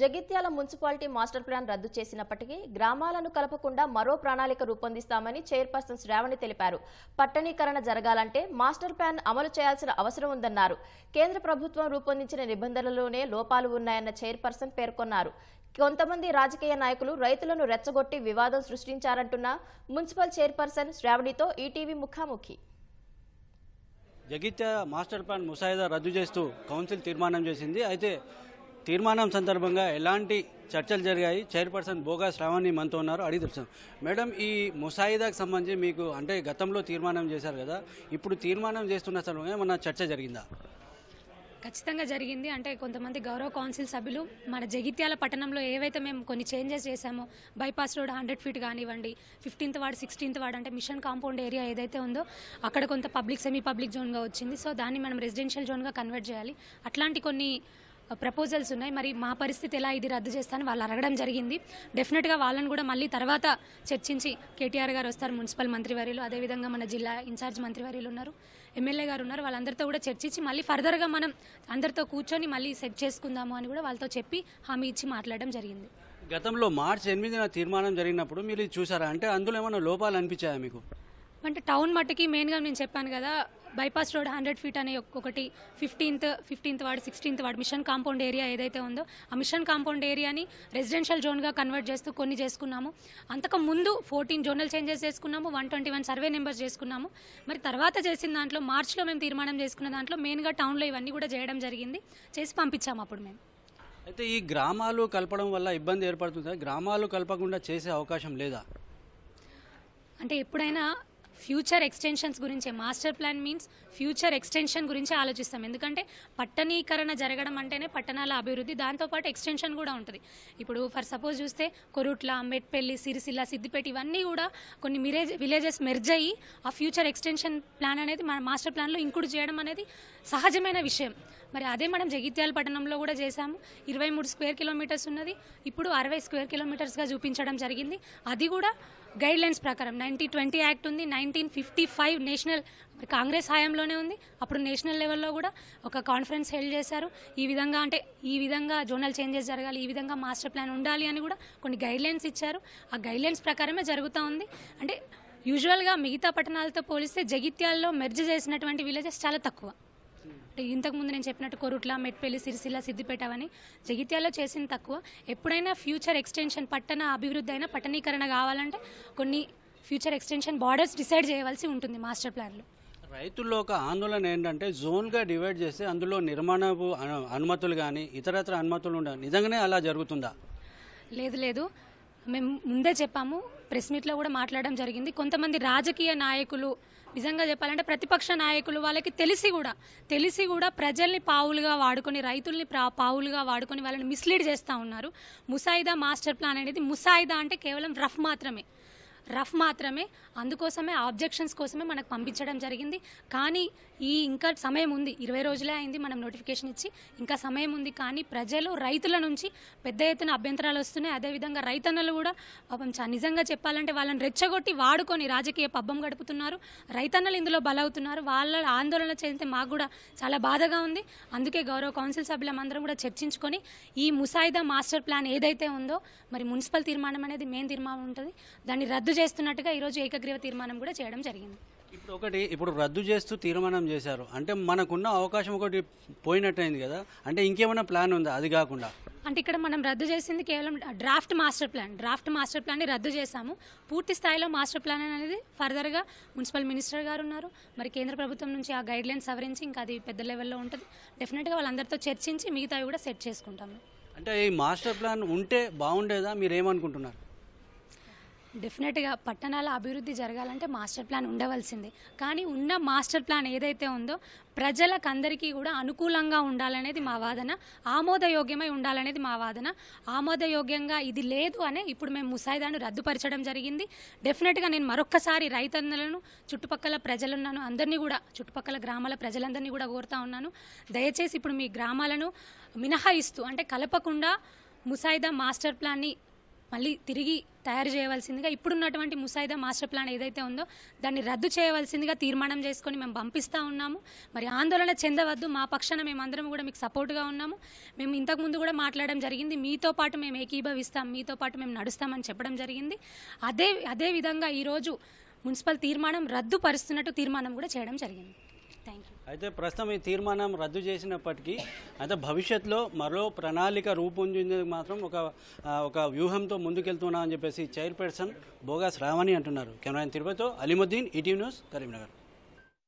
Jagtial municipality master plan రద్దు చేసినప్పటికీ గ్రామాలను కలపకుండా మరో ప్రణాళిక రూపొందిస్తామని చైర్పర్సన్ శ్రావణి తెలిపారు. పట్టణీకరణ జరగాలంటే మాస్టర్ ప్లాన్ అమలు చేయాల్సిన అవసరం ఉందన్నారు. కేంద్ర ప్రభుత్వం రూపొందించిన నిబంధనలలోనే లోపాలు ఉన్నాయన్న చైర్పర్సన్ పేర్కొన్నారు. కొంతమంది రాజకీయ నాయకులు రైతులను రెచ్చగొట్టి వివాదం సృష్టించారంటున్న మున్సిపల్ చైర్పర్సన్ శ్రావణితో ఈటీవీ ముఖాముఖి. జగిత్యాల మాస్టర్ ప్లాన్ ముసాయిదా రద్దు చేస్తూ కౌన్సిల్ తీర్మానం చేసింది. అయితే తీర్మానం సందర్భంగా ఎలాంటి చర్చలు జరిగాయి? చైర్పర్సన్ బోగా శ్రావణి మనతో ఉన్నారు, అడిగి తెలుసు. మేడం, ఈ ముసాయిదాకు సంబంధించి మీకు అంటే గతంలో తీర్మానం చేశారు కదా, ఇప్పుడు తీర్మానం చేస్తున్న సందర్భంగా ఏమన్నా చర్చ జరిగిందా? ఖచ్చితంగా జరిగింది. అంటే కొంతమంది గౌరవ కౌన్సిల్ సభ్యులు మన జగిత్యాల పట్టణంలో ఏవైతే మేము కొన్ని చేంజెస్ చేశామో, బైపాస్ రోడ్ 100 feet కానివ్వండి, 15th వార్డ్ 16th వార్డ్ అంటే మిషన్ కాంపౌండ్ ఏరియా ఏదైతే ఉందో అక్కడ కొంత పబ్లిక్ సెమీ పబ్లిక్ జోన్గా వచ్చింది. సో దాన్ని మనం రెసిడెన్షియల్ జోన్గా కన్వర్ట్ చేయాలి. అట్లాంటి కొన్ని ప్రపోజల్స్ ఉన్నాయి. మరి మా పరిస్థితి ఎలా ఇది రద్దు చేస్తానని వాళ్ళు అడగడం జరిగింది. డెఫినెట్గా వాళ్ళని కూడా మళ్ళీ తర్వాత చర్చించి కేటీఆర్ గారు వస్తారు, మున్సిపల్ మంత్రివర్యులు, అదేవిధంగా మన జిల్లా ఇన్ఛార్జ్ మంత్రివర్యులు ఉన్నారు, ఎమ్మెల్యే గారు ఉన్నారు, వాళ్ళందరితో కూడా చర్చించి మళ్ళీ ఫర్దర్గా మనం అందరితో కూర్చొని మళ్ళీ సెట్ చేసుకుందాము అని కూడా వాళ్ళతో చెప్పి హామీ ఇచ్చి మాట్లాడడం జరిగింది. గతంలో మార్చి 8న తీర్మానం జరిగినప్పుడు మీరు చూసారా? అంటే అందులో ఏమైనా లోపాలు అనిపించాయా మీకు? అంటే టౌన్ మట్టుకి మెయిన్గా నేను చెప్పాను కదా, బైపాస్ రోడ్ 100 feet అనే ఒకటి, 15th ward 16th ward mission compound area ఏదైతే ఉందో ఆ మిషన్ కాంపౌండ్ ఏరియాని రెసిడెన్షియల్ జోన్గా కన్వర్ట్ చేస్తూ కొన్ని చేసుకున్నాము. అంతకుముందు 14 జోనల్ చేంజెస్ చేసుకున్నాము, 121 సర్వే నెంబర్స్ చేసుకున్నాము. మరి తర్వాత చేసిన దాంట్లో మార్చిలో మేము తీర్మానం చేసుకున్న దాంట్లో మెయిన్గా టౌన్లో ఇవన్నీ కూడా చేయడం జరిగింది, చేసి పంపించాము అప్పుడు మేము. అయితే ఈ గ్రామాలు కలపడం వల్ల ఇబ్బంది ఏర్పడుతుంది, గ్రామాలు కలపకుండా చేసే అవకాశం లేదా? అంటే ఎప్పుడైనా ఫ్యూచర్ ఎక్స్టెన్షన్స్ గురించే, master plan means future extension గురించి ఆలోచిస్తాం. ఎందుకంటే పట్టణీకరణ జరగడం అంటేనే పట్టణాల అభివృద్ధి, దాంతోపాటు ఎక్స్టెన్షన్ కూడా ఉంటుంది. ఇప్పుడు ఫర్ సపోజ్ చూస్తే కొరుట్ల, మెట్పల్లి, సిరిసిల్ల, సిద్దిపేట ఇవన్నీ కూడా కొన్ని విలేజెస్ మెర్జ్ అయ్యి ఆ ఫ్యూచర్ ఎక్స్టెన్షన్ ప్లాన్ అనేది మన మాస్టర్ ప్లాన్లో ఇంక్లూడ్ చేయడం అనేది సహజమైన విషయం. మరి అదే మనం జగిత్యాల పట్టణంలో కూడా చేశాము. 23 square kilometers ఉన్నది ఇప్పుడు 60 square kilometers చూపించడం జరిగింది. అది కూడా గైడ్లైన్స్ ప్రకారం 90-20 Act ఉంది, 1955 నేషనల్ కాంగ్రెస్ హయాంలోనే ఉంది. అప్పుడు నేషనల్ లెవెల్లో కూడా ఒక కాన్ఫరెన్స్ హెల్డ్ చేశారు. ఈ విధంగా అంటే ఈ విధంగా జోనల్ చేంజెస్ జరగాలి, ఈ విధంగా మాస్టర్ ప్లాన్ ఉండాలి అని కూడా కొన్ని గైడ్లైన్స్ ఇచ్చారు. ఆ గైడ్లైన్స్ ప్రకారమే జరుగుతూ ఉంది. అంటే యూజువల్గా మిగతా పట్టణాలతో పోలిస్తే జగిత్యాలలో మెర్జ్ చేసినటువంటి విలేజెస్ చాలా తక్కువ. అంటే ఇంతకుముందు నేను చెప్పినట్టు కొరుట్ల, మెట్పల్లి, సిరిసిల్ల, సిద్దిపేట అవన్నీ జగిత్యాలలో చేసింది తక్కువ. ఎప్పుడైనా ఫ్యూచర్ ఎక్స్టెన్షన్, పట్టణ అభివృద్ధి అయినా పట్టణీకరణ కావాలంటే కొన్ని ఫ్యూచర్ ఎక్స్టెన్షన్ బార్డర్స్ డిసైడ్ చేయవలసి ఉంటుంది మాస్టర్ ప్లాన్లో. రైతుల్లో ఒక ఆందోళన ఏంటంటే జోన్గా డివైడ్ చేస్తే అందులో నిర్మాణపు అనుమతులు కానీ ఇతరత్ర అనుమతులు ఉండాలి. నిజంగానే అలా జరుగుతుందా? లేదు, మేము ముందే చెప్పాము, ప్రెస్ మీట్లో కూడా మాట్లాడడం జరిగింది. కొంతమంది రాజకీయ నాయకులు, నిజంగా చెప్పాలంటే ప్రతిపక్ష నాయకులు, వాళ్ళకి తెలిసి కూడా ప్రజల్ని పావులుగా వాడుకొని, రైతుల్ని పావులుగా వాడుకొని వాళ్ళని మిస్లీడ్ చేస్తూ ఉన్నారు. ముసాయిదా మాస్టర్ ప్లాన్ అనేది ముసాయిదా అంటే కేవలం రఫ్ మాత్రమే. అందుకోసమే ఆబ్జెక్షన్స్ కోసమే మనకు పంపించడం జరిగింది. కానీ ఇంకా సమయం ఉంది, 20 రోజులే అయింది మనం నోటిఫికేషన్ ఇచ్చి, ఇంకా సమయం ఉంది. కానీ ప్రజలు, రైతుల నుంచి పెద్ద ఎత్తున అభ్యంతరాలు వస్తున్నాయి. అదేవిధంగా రైతన్నలు కూడా పాపం నిజంగా చెప్పాలంటే వాళ్ళని రెచ్చగొట్టి వాడుకొని రాజకీయ పబ్బం గడుపుతున్నారు. రైతన్నలు ఇందులో బలవుతున్నారు. వాళ్ళ ఆందోళన చేస్తే మాకు కూడా చాలా బాధగా ఉంది. అందుకే గౌరవ కౌన్సిల్ సభ్యులందరం కూడా చర్చించుకొని ఈ ముసాయిదా మాస్టర్ ప్లాన్ ఏదైతే ఉందో, మరి మున్సిపల్ తీర్మానం అనేది మెయిన్ తీర్మానం ఉంటుంది, దాన్ని రద్దు చేస్తున్నట్టుగా ఈరోజు ఏకగ్రీవ తీర్మానం కూడా చేయడం జరిగింది. ఇప్పుడు రద్దు చేస్తూ తీర్మానం చేశారు అంటే మనకున్న అవకాశం ఒకటి పోయినట్టయింది కదా. అంటే ఇంకేమైనా ప్లాన్ ఉందా అది కాకుండా? అంటే ఇక్కడ మనం రద్దు చేసింది కేవలం డ్రాఫ్ట్ మాస్టర్ ప్లాన్ని రద్దు చేశాము. పూర్తి స్థాయిలో మాస్టర్ ప్లాన్ అనేది ఫర్దర్గా మున్సిపల్ మినిస్టర్ గారు ఉన్నారు, మరి కేంద్ర ప్రభుత్వం నుంచి ఆ గైడ్లైన్స్ సవరించి ఇంకా అది పెద్ద లెవెల్లో ఉంటుంది. డెఫినెట్గా వాళ్ళందరితో చర్చించి మిగతావి కూడా సెట్ చేసుకుంటాము. అంటే ఈ మాస్టర్ ప్లాన్ ఉంటే బాగుండేదా, మీరేమనుకుంటున్నారు? డెఫినెట్గా పట్టణాల అభివృద్ధి జరగాలంటే మాస్టర్ ప్లాన్ ఉండవలసిందే. కానీ ఉన్న మాస్టర్ ప్లాన్ ఏదైతే ఉందో ప్రజలకందరికీ కూడా అనుకూలంగా ఉండాలనేది మా వాదన, ఆమోదయోగ్యమై ఉండాలనేది మా వాదన. ఆమోదయోగ్యంగా ఇది లేదు అనే ఇప్పుడు మేము ముసాయిదాను రద్దుపరచడం జరిగింది. డెఫినెట్గా నేను మరొక్కసారి రైతన్నలను, చుట్టుపక్కల ప్రజలున్నాను అందరినీ కూడా, చుట్టుపక్కల గ్రామాల ప్రజలందరినీ కూడా కోరుతా ఉన్నాను, దయచేసి ఇప్పుడు మీ గ్రామాలను మినహాయిస్తూ అంటే కలపకుండా ముసాయిదా మాస్టర్ ప్లాన్ని మళ్ళీ తిరిగి తయారు చేయవలసిందిగా ఇప్పుడున్నటువంటి ముసాయిదా మాస్టర్ ప్లాన్ ఏదైతే ఉందో దాన్ని రద్దు చేయవలసిందిగా తీర్మానం చేసుకొని మేము పంపిస్తూ ఉన్నాము. మరి ఆందోళన చెందవద్దు, మా పక్షాన మేమందరం కూడా మీకు సపోర్ట్గా ఉన్నాము. మేము ఇంతకుముందు కూడా మాట్లాడడం జరిగింది, మీతో పాటు మేము ఏకీభవిస్తాం, మీతో పాటు మేము నడుస్తామని చెప్పడం జరిగింది. అదే విధంగా ఈరోజు మున్సిపల్ తీర్మానం రద్దు పరుస్తున్నట్టు తీర్మానం కూడా చేయడం జరిగింది. అయితే ప్రస్తుతం ఈ తీర్మానం రద్దు చేసినప్పటికీ అయితే భవిష్యత్తులో మరో ప్రణాళిక రూపొందించేందుకు మాత్రం ఒక వ్యూహంతో ముందుకెళ్తున్నామని చెప్పేసి చైర్పర్సన్ బోగా శ్రావణి అంటున్నారు. కెమెరామెన్ తిరుపతితో అలీముద్దీన్, ఈటీవీ న్యూస్, కరీంనగర్.